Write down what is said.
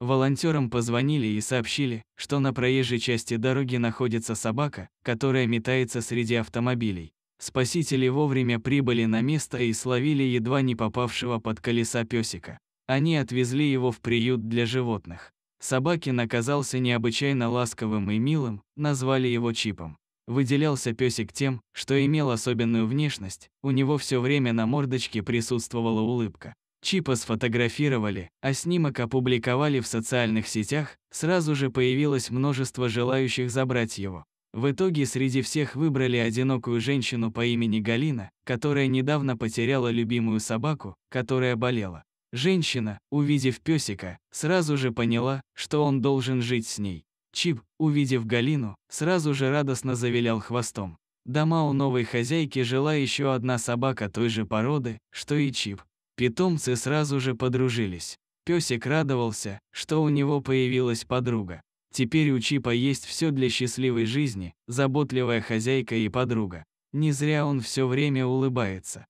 Волонтерам позвонили и сообщили, что на проезжей части дороги находится собака, которая метается среди автомобилей. Спасители вовремя прибыли на место и словили едва не попавшего под колеса песика. Они отвезли его в приют для животных. Собакин оказался необычайно ласковым и милым, назвали его Чипом. Выделялся песик тем, что имел особенную внешность, у него все время на мордочке присутствовала улыбка. Чипа сфотографировали, а снимок опубликовали в социальных сетях, сразу же появилось множество желающих забрать его. В итоге среди всех выбрали одинокую женщину по имени Галина, которая недавно потеряла любимую собаку, которая болела. Женщина, увидев песика, сразу же поняла, что он должен жить с ней. Чип, увидев Галину, сразу же радостно завилял хвостом. Дома у новой хозяйки жила еще одна собака той же породы, что и Чип. Питомцы сразу же подружились. Песик радовался, что у него появилась подруга. Теперь у Чипа есть все для счастливой жизни, заботливая хозяйка и подруга. Не зря он все время улыбается.